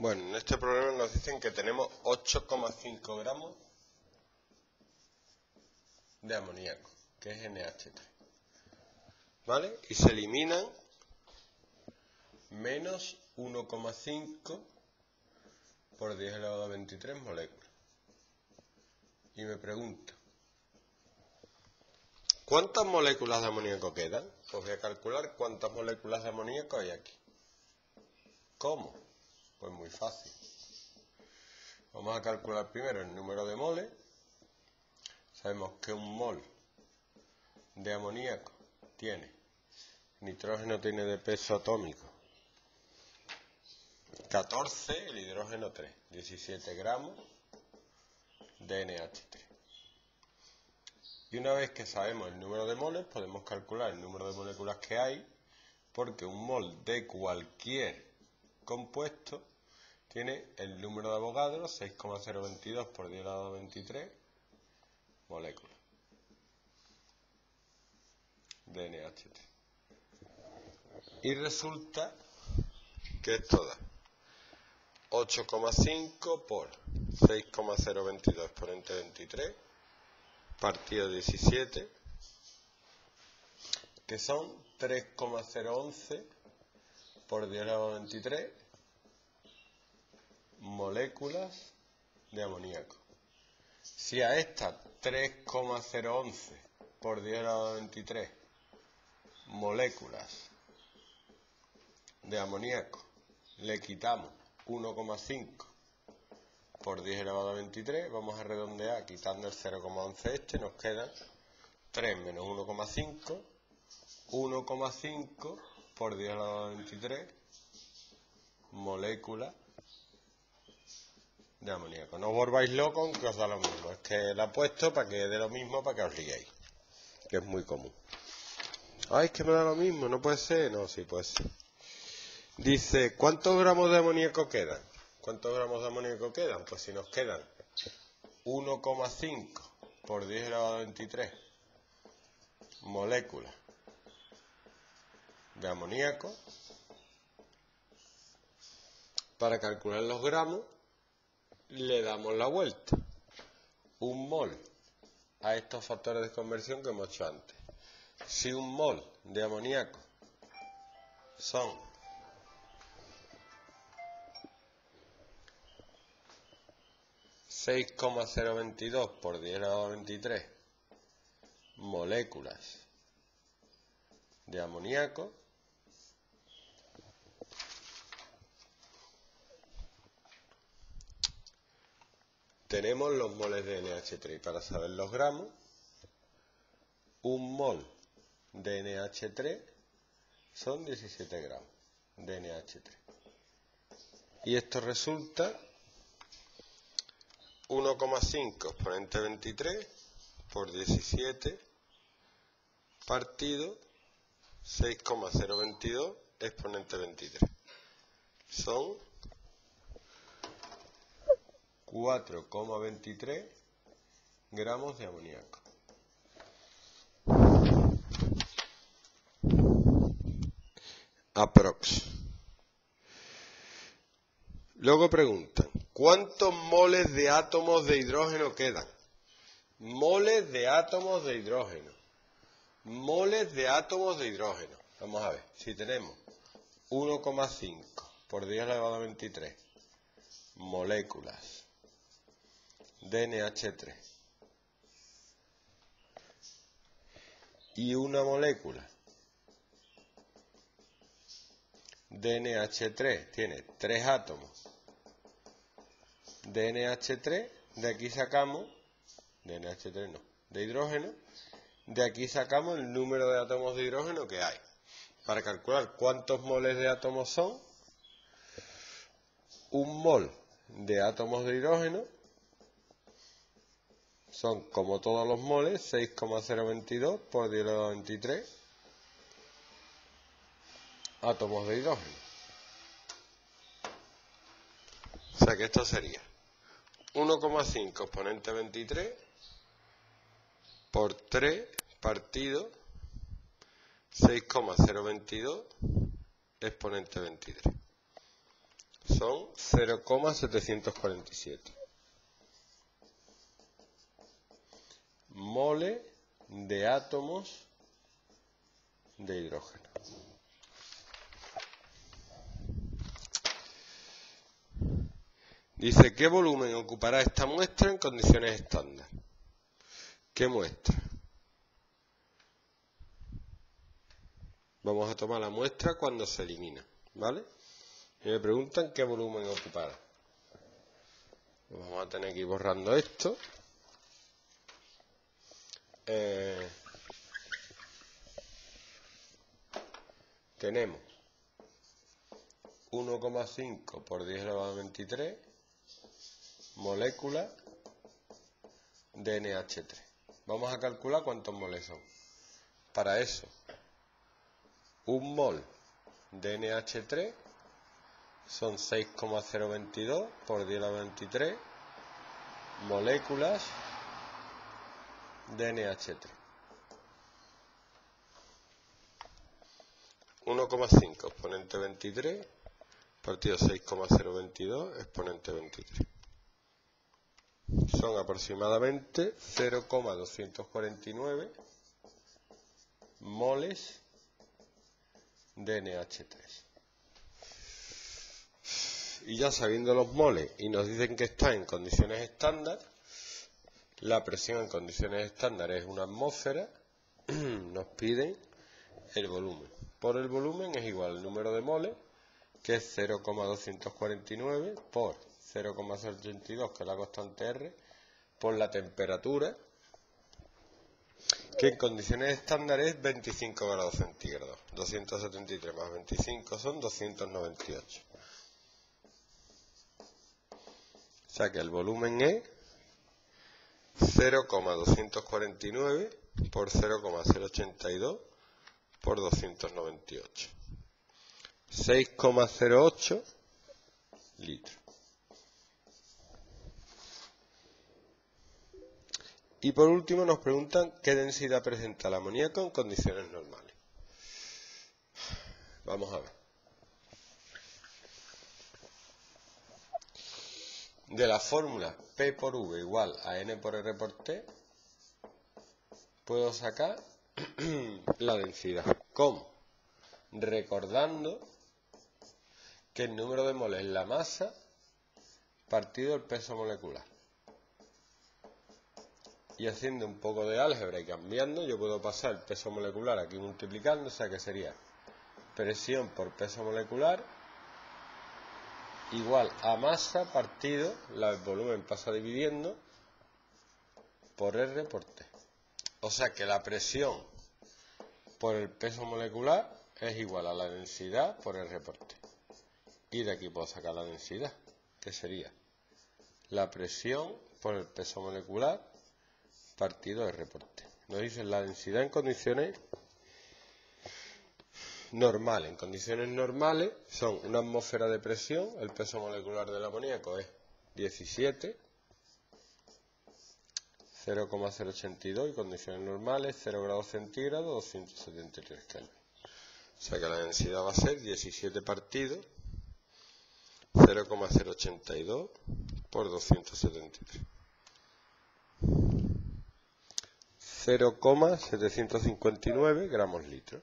Bueno, en este problema nos dicen que tenemos 8,5 gramos de amoníaco, que es NH3. ¿Vale? Y se eliminan menos 1,5 por 10 elevado a 23 moléculas. Y me pregunto, ¿cuántas moléculas de amoníaco quedan? Pues voy a calcular cuántas moléculas de amoníaco hay aquí. ¿Cómo? Pues muy fácil. Vamos a calcular primero el número de moles. Sabemos que un mol de amoníaco tiene, nitrógeno tiene de peso atómico 14, el hidrógeno 3, 17 gramos de NH3. Y una vez que sabemos el número de moles, podemos calcular el número de moléculas que hay, porque un mol de cualquier compuesto tiene el número de Avogadro, 6,022 por 10 elevado a 23 moléculas de NH3. Y resulta que es toda 8,5 por 6,022 por entre 23 partido 17, que son 3,011 por 10 elevado a 23 moléculas de amoníaco. Si a estas 3,011 por 10 elevado a 23 moléculas de amoníaco le quitamos 1,5 por 10 elevado a 23, vamos a redondear quitando el 0,11 este, nos quedan 3 menos 1,5, 1,5 por 10 elevado a 23 moléculas de amoníaco. No os volváis locos, que os da lo mismo, es que la he puesto para que dé lo mismo, para que os liéis, que es muy común. Ay, es que me da lo mismo, no puede ser, no, sí puede ser. Dice, ¿cuántos gramos de amoníaco quedan? ¿Cuántos gramos de amoníaco quedan? Pues si nos quedan 1,5 por 10 elevado a 23 moléculas de amoníaco, para calcular los gramos le damos la vuelta. Un mol a estos factores de conversión que hemos hecho antes. Si un mol de amoníaco son 6,022 por 10 elevado a 23 moléculas de amoníaco, tenemos los moles de NH3. Para saber los gramos, un mol de NH3 son 17 gramos de NH3. Y esto resulta 1,5 exponente 23 por 17 partido 6,022 exponente 23. Son 4,23 gramos de amoníaco. Aprox. Luego preguntan, ¿cuántos moles de átomos de hidrógeno quedan? Moles de átomos de hidrógeno. Moles de átomos de hidrógeno. Vamos a ver, si tenemos 1,5 por 10 elevado a 23 moléculas de NH3 y una molécula de NH3 tiene 3 átomos de NH3, de aquí sacamos, de NH3 no, de hidrógeno, de aquí sacamos el número de átomos de hidrógeno que hay. Para calcular cuántos moles de átomos son, un mol de átomos de hidrógeno son, como todos los moles, 6,022 por 10 elevado a 23 átomos de hidrógeno. O sea que esto sería 1,5 exponente 23 por 3 partido 6,022 exponente 23. son 0,747 moles de átomos de hidrógeno. Dice, ¿qué volumen ocupará esta muestra en condiciones estándar? ¿Qué muestra? Vamos a tomar la muestra cuando se elimina, ¿vale? Y me preguntan qué volumen ocupará. Vamos a tener que ir borrando esto. Tenemos 1,5 por 10 elevado a 23 moléculas de NH3. Vamos a calcular cuántos moles son. Para eso, un mol de NH3 son 6,022 por 10 elevado a 23 moléculas de NH3. 1,5 exponente 23 partido 6,022 exponente 23. Son aproximadamente 0,249 moles de NH3. Y ya sabiendo los moles y nos dicen que está en condiciones estándar, la presión en condiciones estándar es una atmósfera, nos piden el volumen. Por el volumen es igual al número de moles, que es 0,249 por 0,082, que es la constante R, por la temperatura, que en condiciones estándar es 25 grados centígrados. 273 más 25 son 298. O sea que el volumen es 0,249 por 0,082 por 298. 6,08 litros. Y por último nos preguntan qué densidad presenta el amoníaco en condiciones normales. Vamos a ver. De la fórmula P por V igual a N por R por T, puedo sacar la densidad. ¿Cómo? Recordando que el número de moles es la masa partido el peso molecular. Y haciendo un poco de álgebra y cambiando, yo puedo pasar el peso molecular aquí multiplicando, o sea que sería presión por peso molecular igual a masa partido, el volumen pasa dividiendo, por R por T. O sea que la presión por el peso molecular es igual a la densidad por el reporte. Y de aquí puedo sacar la densidad, que sería la presión por el peso molecular partido del reporte. Nos dicen la densidad en condiciones normales. En condiciones normales son una atmósfera de presión, el peso molecular del amoníaco es 17, 0,082 y condiciones normales 0 grados centígrados, 273 Kelvin. O sea que la densidad va a ser 17 partido 0,082 por 273. 0,759 gramos litro.